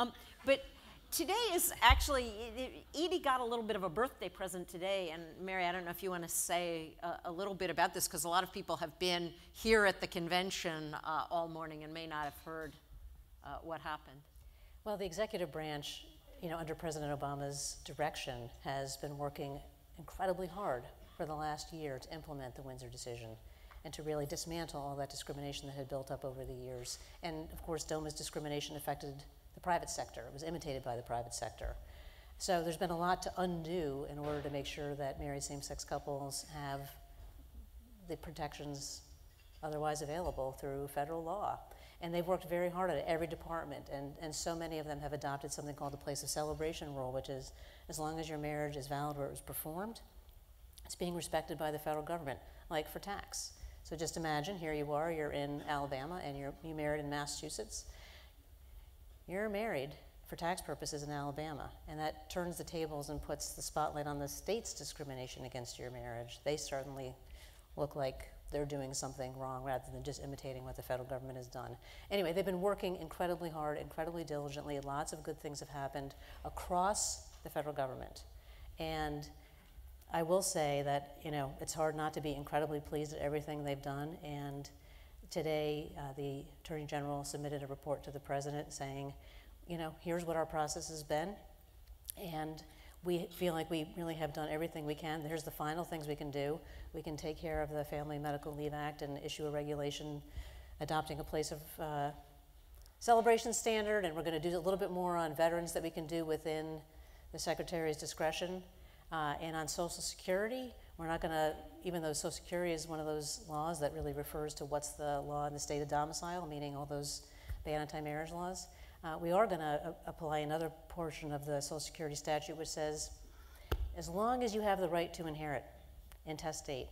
Um, but today is actually, Edie got a little bit of a birthday present today, and Mary, I don't know if you want to say uh, a little bit about this, because a lot of people have been here at the convention uh, all morning and may not have heard uh, what happened. Well, the executive branch, you know, under President Obama's direction, has been working incredibly hard for the last year to implement the Windsor decision, and to really dismantle all that discrimination that had built up over the years. And of course, DOMA's discrimination affected the private sector. It was imitated by the private sector. So there's been a lot to undo in order to make sure that married same-sex couples have the protections otherwise available through federal law. And they've worked very hard at every department, and, and so many of them have adopted something called the place of celebration rule, which is as long as your marriage is valid where it was performed, it's being respected by the federal government, like for tax. So just imagine, here you are, you're in Alabama, and you're you married in Massachusetts. You're married for tax purposes in Alabama, and that turns the tables and puts the spotlight on the state's discrimination against your marriage. They certainly look like they're doing something wrong rather than just imitating what the federal government has done. Anyway, they've been working incredibly hard, incredibly diligently. Lots of good things have happened across the federal government. And I will say that, you know, it's hard not to be incredibly pleased at everything they've done. And today, uh, the Attorney General submitted a report to the President saying, you know, here's what our process has been, and we feel like we really have done everything we can. Here's the final things we can do. We can take care of the Family Medical Leave Act and issue a regulation adopting a place of uh, celebration standard, and we're going to do a little bit more on veterans that we can do within the Secretary's discretion. Uh, and on Social Security, we're not going to, even though Social Security is one of those laws that really refers to what's the law in the state of domicile, meaning all those ban anti-marriage laws, Uh, we are going to uh, apply another portion of the Social Security statute which says, as long as you have the right to inherit intestate,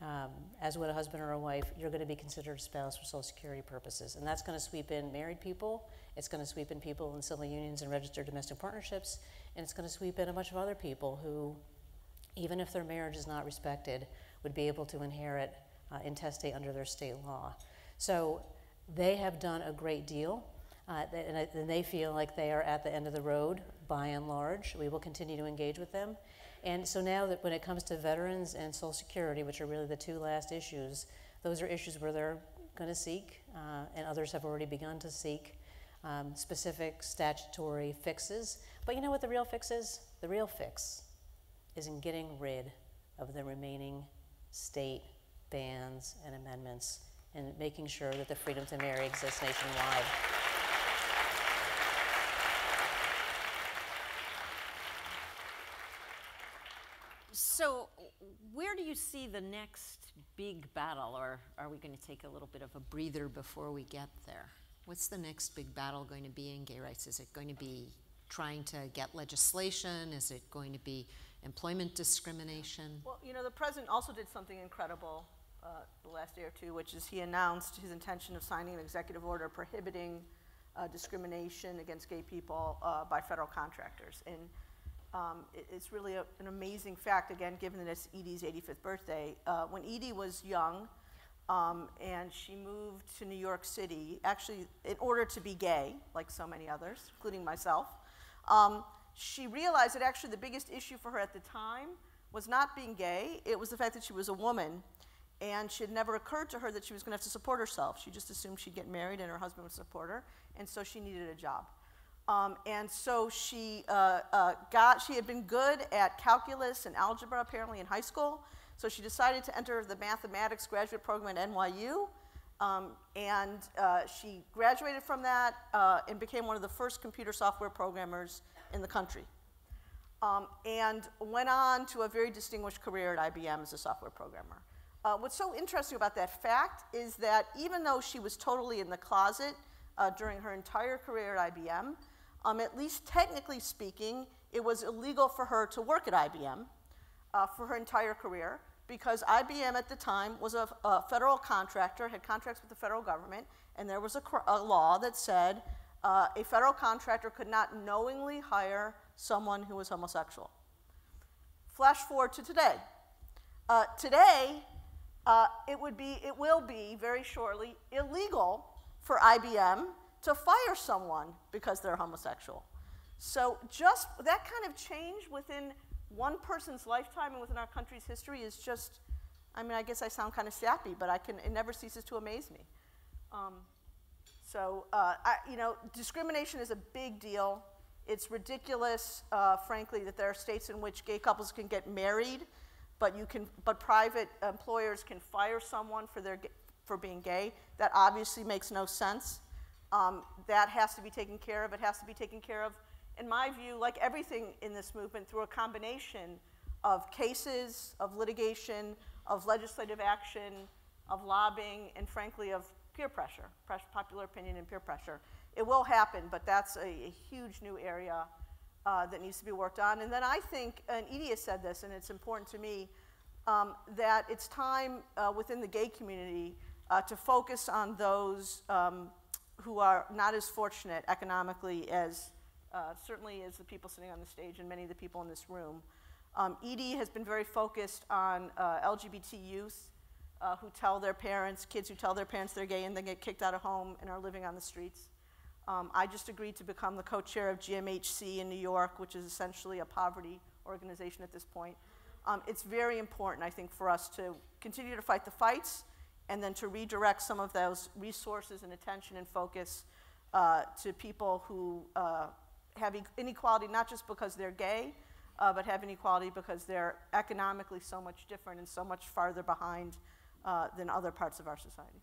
um, as would a husband or a wife, you're going to be considered a spouse for Social Security purposes. And that's going to sweep in married people, it's going to sweep in people in civil unions and registered domestic partnerships, and it's going to sweep in a bunch of other people who, even if their marriage is not respected, would be able to inherit uh, intestate under their state law. So they have done a great deal. Uh, and, and they feel like they are at the end of the road, by and large. We will continue to engage with them. And so now that when it comes to veterans and Social Security, which are really the two last issues, those are issues where they're going to seek, uh, and others have already begun to seek, um, specific statutory fixes. But you know what the real fix is? The real fix is in getting rid of the remaining state bans and amendments and making sure that the freedom to marry exists nationwide. So where do you see the next big battle, or are we going to take a little bit of a breather before we get there? What's the next big battle going to be in gay rights? Is it going to be trying to get legislation? Is it going to be employment discrimination? Well, you know, the President also did something incredible uh, the last day or two, which is he announced his intention of signing an executive order prohibiting uh, discrimination against gay people uh, by federal contractors. And Um, it, it's really a, an amazing fact, again, given that it's Edie's eighty-fifth birthday. Uh, when Edie was young um, and she moved to New York City, actually in order to be gay, like so many others, including myself, um, she realized that actually the biggest issue for her at the time was not being gay, it was the fact that she was a woman, and she had never occurred to her that she was going to have to support herself. She just assumed she'd get married and her husband would support her, and so she needed a job. Um, and so she uh, uh, got, she had been good at calculus and algebra apparently in high school, so she decided to enter the mathematics graduate program at N Y U, um, and uh, she graduated from that uh, and became one of the first computer software programmers in the country, um, and went on to a very distinguished career at I B M as a software programmer. Uh, what's so interesting about that fact is that even though she was totally in the closet uh, during her entire career at I B M, Um, at least technically speaking, it was illegal for her to work at I B M uh, for her entire career, because I B M at the time was a, a federal contractor, had contracts with the federal government, and there was a, a law that said uh, a federal contractor could not knowingly hire someone who was homosexual. Flash forward to today. Uh, today, uh, it would be, it will be very shortly illegal for I B M to fire someone because they're homosexual. So just that kind of change within one person's lifetime and within our country's history is just, I mean, I guess I sound kind of sappy, but I can, it never ceases to amaze me. Um, so, uh, I, you know, discrimination is a big deal. It's ridiculous, uh, frankly, that there are states in which gay couples can get married, but you can, but private employers can fire someone for their, for being gay. That obviously makes no sense. Um, that has to be taken care of. It has to be taken care of, in my view, like everything in this movement, through a combination of cases, of litigation, of legislative action, of lobbying, and frankly, of peer pressure, pressure popular opinion and peer pressure. It will happen, but that's a, a huge new area uh, that needs to be worked on. And then I think, and Edie has said this, and it's important to me, um, that it's time uh, within the gay community uh, to focus on those um, who are not as fortunate economically as, uh, certainly as the people sitting on the stage and many of the people in this room. Um, Edie has been very focused on uh, L G B T youth uh, who tell their parents, kids who tell their parents they're gay and then get kicked out of home and are living on the streets. Um, I just agreed to become the co-chair of G M H C in New York, which is essentially a poverty organization at this point. um, it's very important, I think, for us to continue to fight the fights and then to redirect some of those resources and attention and focus uh, to people who uh, have inequality, not just because they're gay, uh, but have inequality because they're economically so much different and so much farther behind uh, than other parts of our society.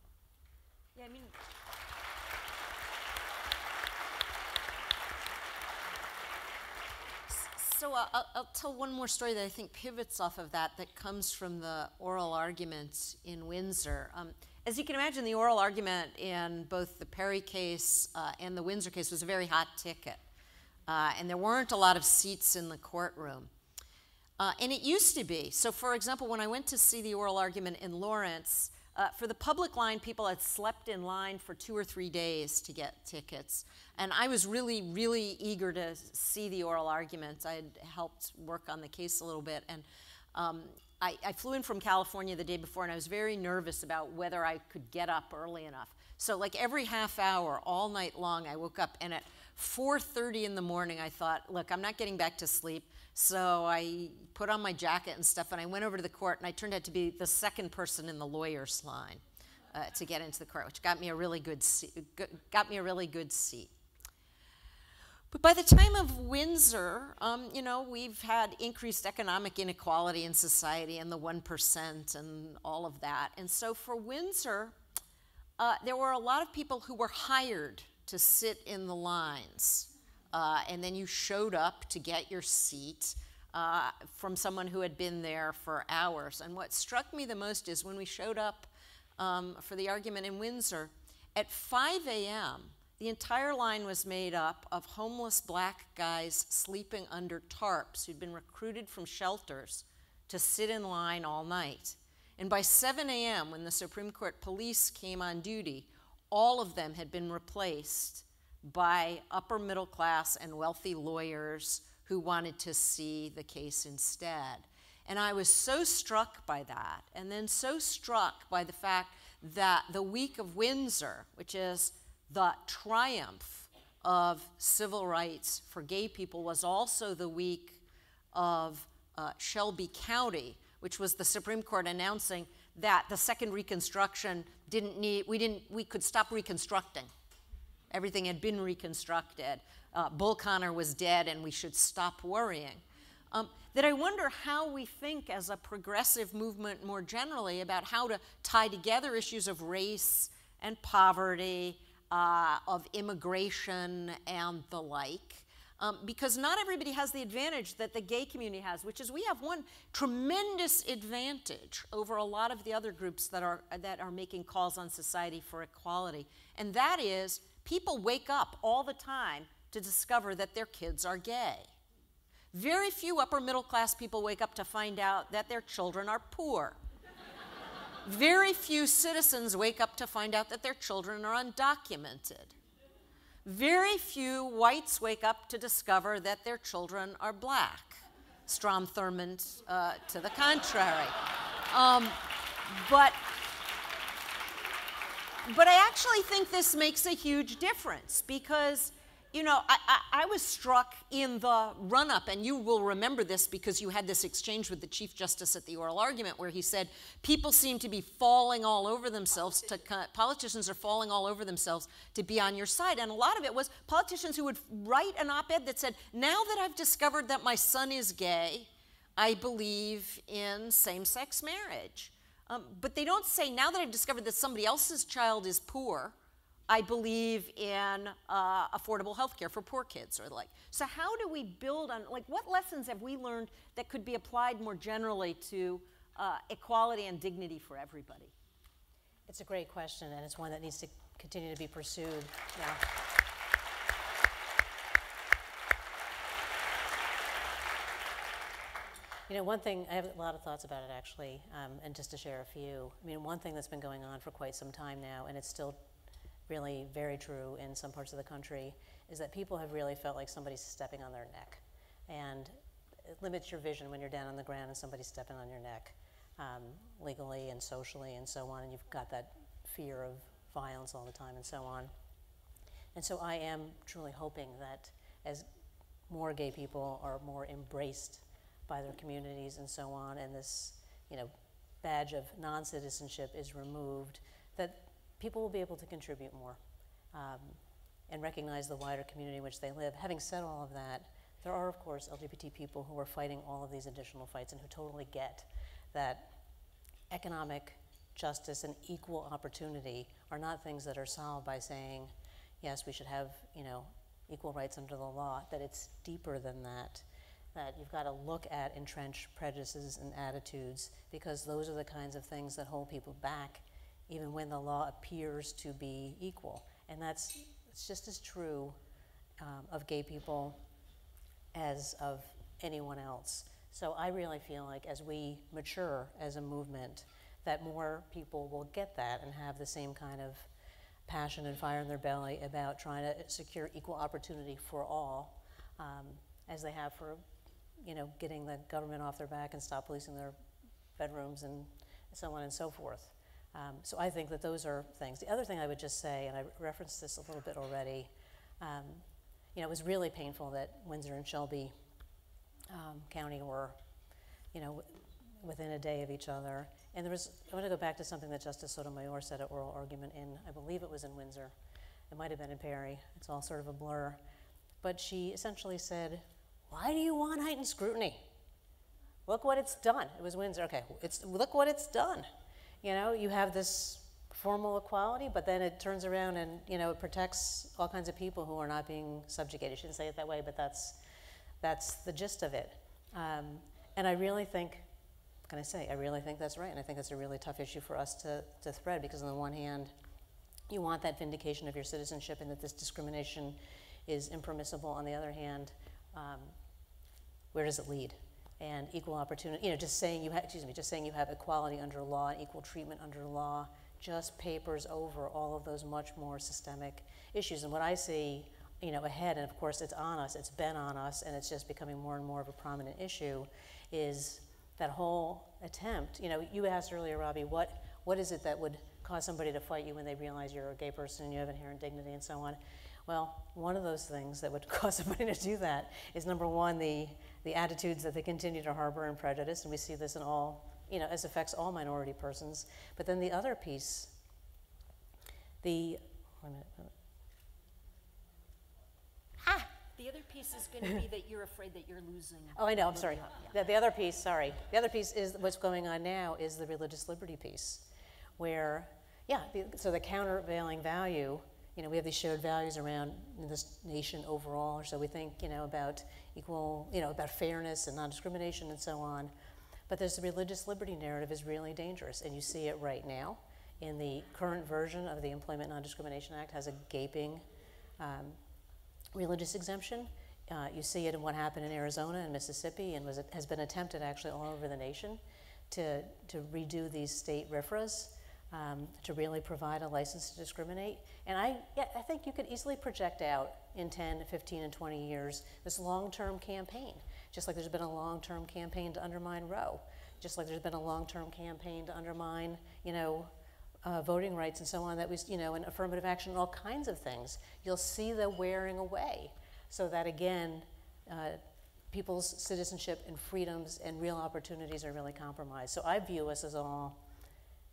Yeah, I mean. So uh, I'll, I'll tell one more story that I think pivots off of that, that comes from the oral argument in Windsor. Um, as you can imagine, the oral argument in both the Perry case uh, and the Windsor case was a very hot ticket. Uh, and there weren't a lot of seats in the courtroom. Uh, and it used to be. So for example, when I went to see the oral argument in Lawrence, Uh, for the public line, people had slept in line for two or three days to get tickets. And I was really, really eager to see the oral arguments. I had helped work on the case a little bit. And um, I, I flew in from California the day before, and I was very nervous about whether I could get up early enough. So like every half hour, all night long, I woke up. And at four thirty in the morning, I thought, look, I'm not getting back to sleep. So I put on my jacket and stuff, and I went over to the court, and I turned out to be the second person in the lawyer's line uh, to get into the court, which got me a really good seat, got me a really good seat. But by the time of Windsor, um, you know, we've had increased economic inequality in society, and the one percent, and all of that. And so for Windsor, uh, there were a lot of people who were hired to sit in the lines. Uh, and then you showed up to get your seat uh, from someone who had been there for hours. And what struck me the most is when we showed up um, for the argument in Windsor, at five A M, the entire line was made up of homeless black guys sleeping under tarps who'd been recruited from shelters to sit in line all night. And by seven A M, when the Supreme Court police came on duty, all of them had been replaced by upper middle class and wealthy lawyers who wanted to see the case instead. And I was so struck by that, and then so struck by the fact that the week of Windsor, which is the triumph of civil rights for gay people, was also the week of uh, Shelby County, which was the Supreme Court announcing that the second Reconstruction didn't need, we didn't, we could stop reconstructing. Everything had been reconstructed. Uh, Bull Connor was dead, and we should stop worrying. Um, that I wonder how we think as a progressive movement more generally about how to tie together issues of race and poverty, uh, of immigration and the like. Um, because not everybody has the advantage that the gay community has, which is we have one tremendous advantage over a lot of the other groups that are, that are making calls on society for equality. And that is, people wake up all the time to discover that their kids are gay. Very few upper middle class people wake up to find out that their children are poor. Very few citizens wake up to find out that their children are undocumented. Very few whites wake up to discover that their children are black. Strom Thurmond uh, to the contrary. Um, but. But I actually think this makes a huge difference because, you know, I, I, I was struck in the run-up, and you will remember this because you had this exchange with the Chief Justice at the oral argument where he said, people seem to be falling all over themselves, to, politicians are falling all over themselves to be on your side. And a lot of it was politicians who would write an op-ed that said, now that I've discovered that my son is gay, I believe in same-sex marriage. Um, but they don't say, now that I've discovered that somebody else's child is poor, I believe in uh, affordable health care for poor kids or the like. So how do we build on, like, what lessons have we learned that could be applied more generally to uh, equality and dignity for everybody? It's a great question, and it's one that needs to continue to be pursued. Yeah. You know, one thing, I have a lot of thoughts about it actually, um, and just to share a few. I mean, one thing that's been going on for quite some time now, and it's still really very true in some parts of the country, is that people have really felt like somebody's stepping on their neck. And it limits your vision when you're down on the ground and somebody's stepping on your neck, um, legally and socially and so on, and you've got that fear of violence all the time and so on. And so I am truly hoping that as more gay people are more embraced by their communities and so on, and this, you know, badge of non-citizenship is removed, that people will be able to contribute more um, and recognize the wider community in which they live. Having said all of that, there are, of course, L G B T people who are fighting all of these additional fights and who totally get that economic justice and equal opportunity are not things that are solved by saying, yes, we should have, you know, equal rights under the law, that it's deeper than that, that you've got to look at entrenched prejudices and attitudes, because those are the kinds of things that hold people back even when the law appears to be equal. And that's it's just as true um, of gay people as of anyone else. So I really feel like as we mature as a movement, that more people will get that and have the same kind of passion and fire in their belly about trying to secure equal opportunity for all, um, as they have for, you know, getting the government off their back and stop policing their bedrooms and so on and so forth. Um, so I think that those are things. The other thing I would just say, and I referenced this a little bit already, um, you know, it was really painful that Windsor and Shelby um, County were, you know, within a day of each other. And there was, I want to go back to something that Justice Sotomayor said at oral argument in, I believe it was in Windsor. It might have been in Perry. It's all sort of a blur. But she essentially said, why do you want heightened scrutiny? Look what it's done. It was Windsor, okay, it's, look what it's done. You know, you have this formal equality, but then it turns around and, you know, it protects all kinds of people who are not being subjugated. She didn't say it that way, but that's, that's the gist of it. Um, and I really think, can I say, I really think that's right, and I think that's a really tough issue for us to, to thread, because on the one hand, you want that vindication of your citizenship and that this discrimination is impermissible. On the other hand, um, where does it lead? And equal opportunity, you know, just saying you have, excuse me, just saying you have equality under law and equal treatment under law just papers over all of those much more systemic issues. And what I see, you know, ahead, and of course it's on us, it's been on us, and it's just becoming more and more of a prominent issue, is that whole attempt. You know, you asked earlier, Robbie, what, what is it that would cause somebody to fight you when they realize you're a gay person and you have inherent dignity and so on? Well, one of those things that would cause somebody to do that is, number one, the, the attitudes that they continue to harbor and prejudice, and we see this in all, you know, as affects all minority persons. But then the other piece, the, one minute, one minute. Ah! The other piece is going to be that you're afraid that you're losing. Oh, I know, I'm sorry. Yeah. The, the other piece, sorry. The other piece is what's going on now is the religious liberty piece, where, yeah, the, so the countervailing value, you know, we have these shared values around this nation overall, so we think, you know, about equal, you know, about fairness and non-discrimination and so on. But this religious liberty narrative is really dangerous, and you see it right now. In the current version of the Employment Non-Discrimination Act has a gaping um, religious exemption. Uh, you see it in what happened in Arizona and Mississippi, and was it, has been attempted actually all over the nation to, to redo these state R F R As. Um, to really provide a license to discriminate. And I, yeah, I think you could easily project out in ten, fifteen, and twenty years this long-term campaign, just like there's been a long-term campaign to undermine Roe, just like there's been a long-term campaign to undermine, you know, uh, voting rights and so on, that we, you know, and affirmative action and all kinds of things. You'll see the wearing away, so that again, uh, people's citizenship and freedoms and real opportunities are really compromised. So I view us as all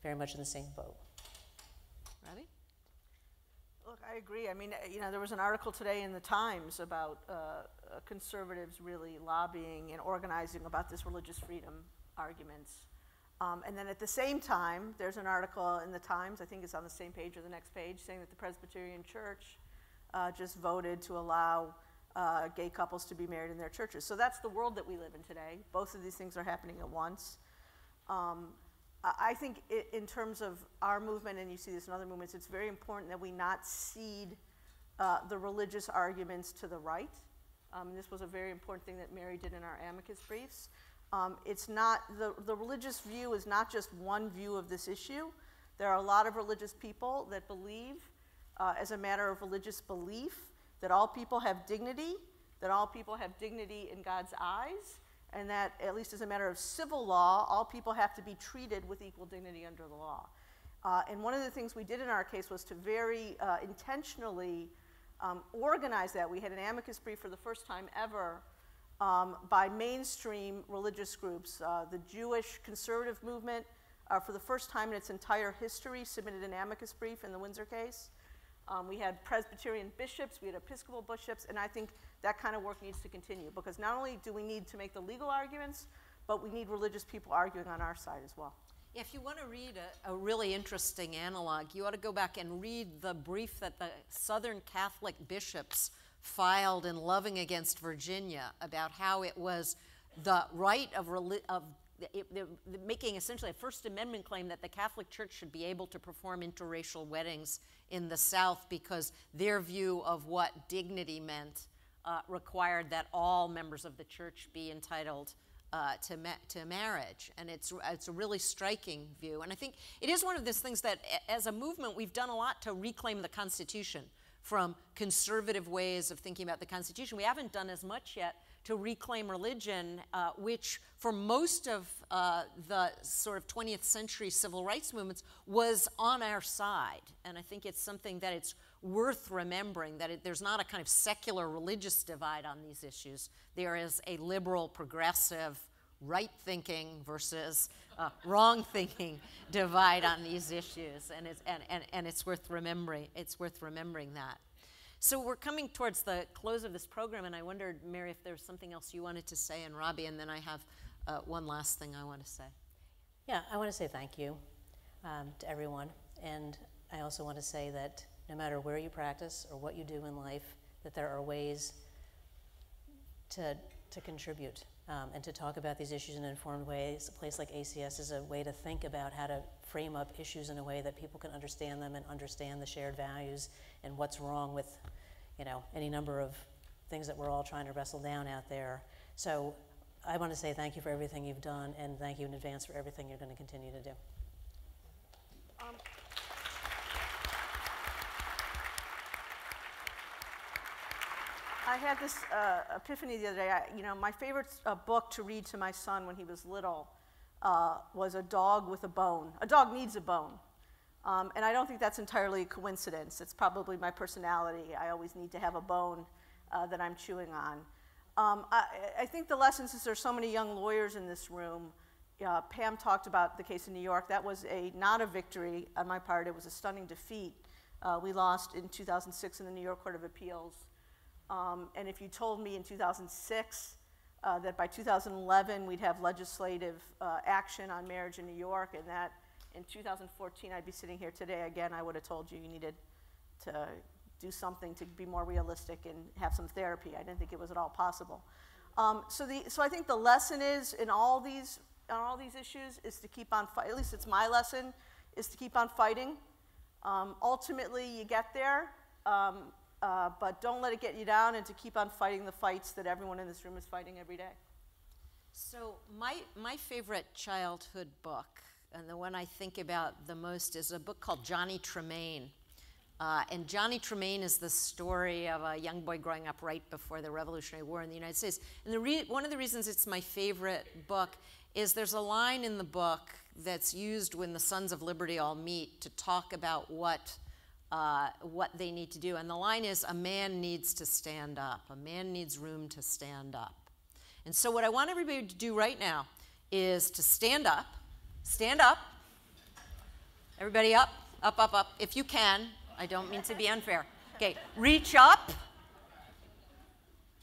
very much in the same boat. Ready? Look, I agree. I mean, you know, there was an article today in the Times about uh, uh, conservatives really lobbying and organizing about this religious freedom arguments. Um, and then at the same time, there's an article in the Times, I think it's on the same page or the next page, saying that the Presbyterian Church uh, just voted to allow uh, gay couples to be married in their churches. So that's the world that we live in today. Both of these things are happening at once. Um, I think it, in terms of our movement, and you see this in other movements, it's very important that we not cede uh, the religious arguments to the right. Um, this was a very important thing that Mary did in our amicus briefs. Um, it's not, the, the religious view is not just one view of this issue. There are a lot of religious people that believe, uh, as a matter of religious belief, that all people have dignity, that all people have dignity in God's eyes, and that, at least as a matter of civil law, all people have to be treated with equal dignity under the law. Uh, and one of the things we did in our case was to very uh, intentionally um, organize that. We had an amicus brief for the first time ever um, by mainstream religious groups. Uh, the Jewish conservative movement, uh, for the first time in its entire history, submitted an amicus brief in the Windsor case. Um, we had Presbyterian bishops, we had Episcopal bishops, and I think that kind of work needs to continue, because not only do we need to make the legal arguments, but we need religious people arguing on our side as well. If you want to read a, a really interesting analog, you ought to go back and read the brief that the Southern Catholic bishops filed in Loving against Virginia about how it was the right of, of it, making essentially a First Amendment claim that the Catholic Church should be able to perform interracial weddings in the South because their view of what dignity meant uh, required that all members of the church be entitled Uh, to, ma to marriage, and it's, it's a really striking view. And I think it is one of those things that, as a movement, we've done a lot to reclaim the Constitution from conservative ways of thinking about the Constitution. We haven't done as much yet to reclaim religion, uh, which for most of uh, the sort of twentieth century civil rights movements was on our side. And I think it's something that it's worth remembering, that it, there's not a kind of secular religious divide on these issues. There is a liberal, progressive, right-thinking versus uh, wrong-thinking divide on these issues, and it's, and, and, and it's, worth remembering, it's worth remembering that. So we're coming towards the close of this program, and I wondered, Mary, if there was something else you wanted to say, and Robbie, and then I have uh, one last thing I want to say. Yeah, I want to say thank you um, to everyone, and I also want to say that no matter where you practice or what you do in life, that there are ways to, to contribute um, and to talk about these issues in informed ways. A place like A C S is a way to think about how to frame up issues in a way that people can understand them and understand the shared values and what's wrong with, you know, any number of things that we're all trying to wrestle down out there. So I want to say thank you for everything you've done, and thank you in advance for everything you're going to continue to do. Um, I had this uh, epiphany the other day. I, you know, my favorite uh, book to read to my son when he was little uh, was A Dog with a Bone. A Dog Needs a Bone. Um, and I don't think that's entirely a coincidence. It's probably my personality. I always need to have a bone uh, that I'm chewing on. Um, I, I think the lesson, since there's so many young lawyers in this room, uh, Pam talked about the case in New York. That was a, not a victory on my part. It was a stunning defeat. Uh, we lost in two thousand six in the New York Court of Appeals. Um, and if you told me in two thousand six uh, that by two thousand eleven we'd have legislative uh, action on marriage in New York, and that in two thousand fourteen I'd be sitting here today again, I would have told you you needed to do something to be more realistic and have some therapy. I didn't think it was at all possible. Um, so, the, so I think the lesson is in all these, on all these issues is to keep on fighting. At least it's my lesson, is to keep on fighting. Um, ultimately, you get there. Um, Uh, but don't let it get you down, and to keep on fighting the fights that everyone in this room is fighting every day. So my, my favorite childhood book, and the one I think about the most, is a book called Johnny Tremaine. Uh, and Johnny Tremaine is the story of a young boy growing up right before the Revolutionary War in the United States. And the re one of the reasons it's my favorite book is there's a line in the book that's used when the Sons of Liberty all meet to talk about what Uh, what they need to do. And the line is, a man needs to stand up. A man needs room to stand up. And so what I want everybody to do right now is to stand up. Stand up. Everybody up, up, up, up. If you can. I don't mean to be unfair. Okay, reach up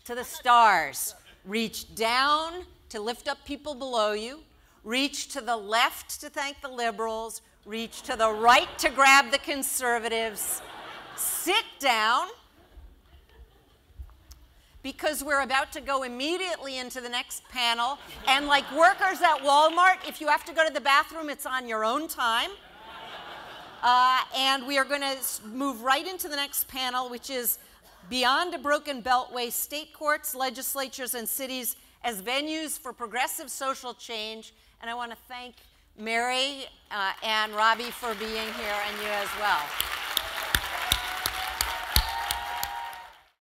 to the stars. Reach down to lift up people below you. Reach to the left to thank the liberals. Reach to the right to grab the conservatives. Sit down, because we're about to go immediately into the next panel. And like workers at Walmart, if you have to go to the bathroom, it's on your own time. Uh, and we are going to move right into the next panel, which is Beyond a Broken Beltway, State Courts, Legislatures, and Cities as Venues for Progressive Social Change. And I want to thank Mary uh, and Robbie for being here, and you as well.